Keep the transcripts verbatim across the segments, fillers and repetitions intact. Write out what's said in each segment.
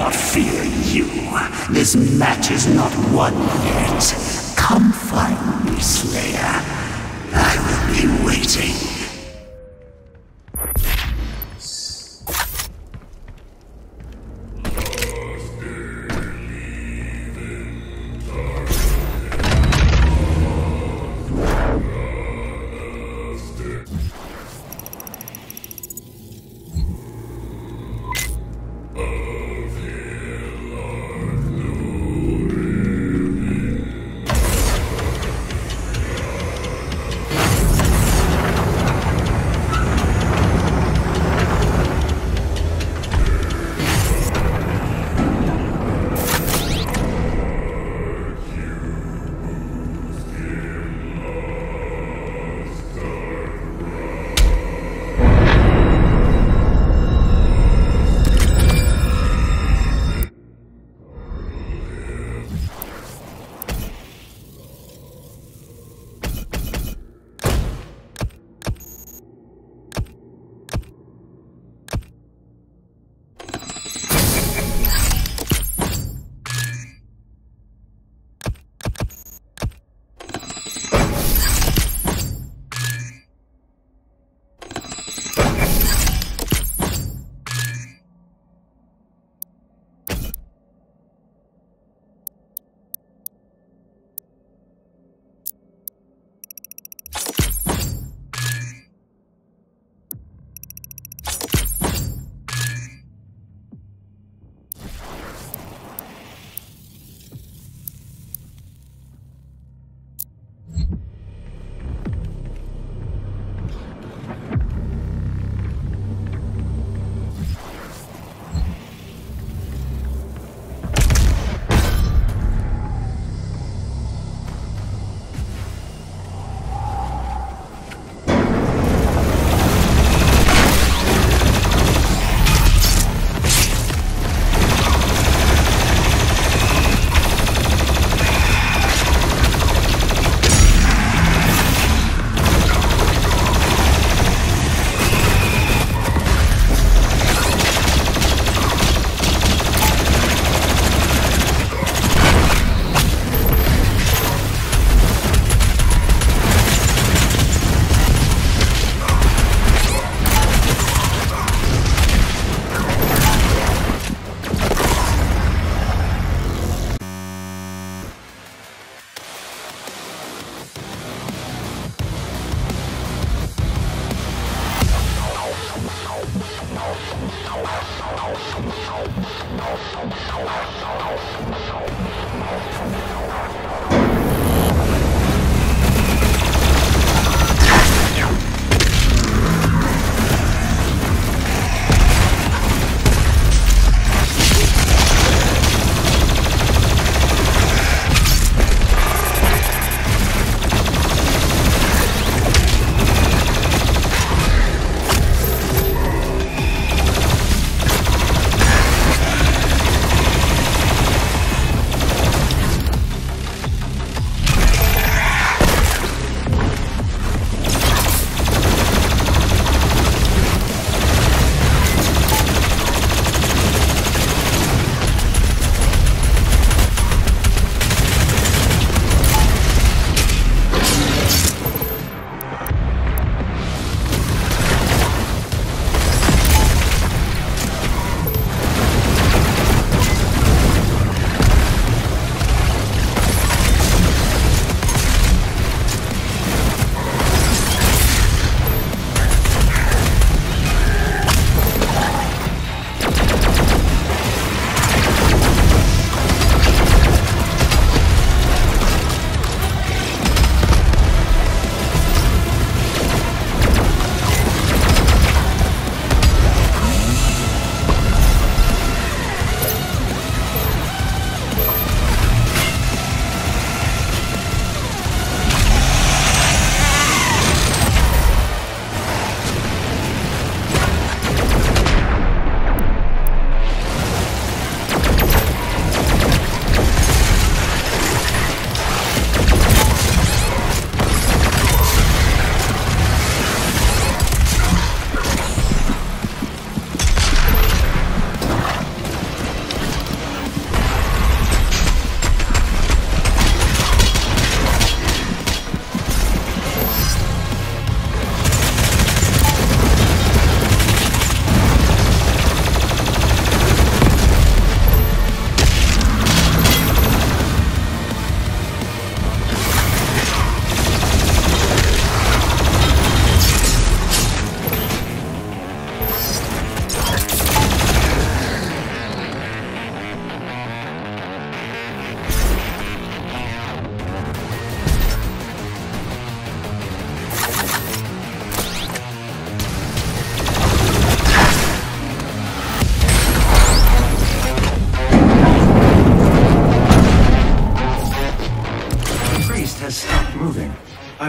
not fear you. This match is not won yet. Come find me, Slayer. I will be waiting.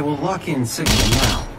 I will lock in signal now.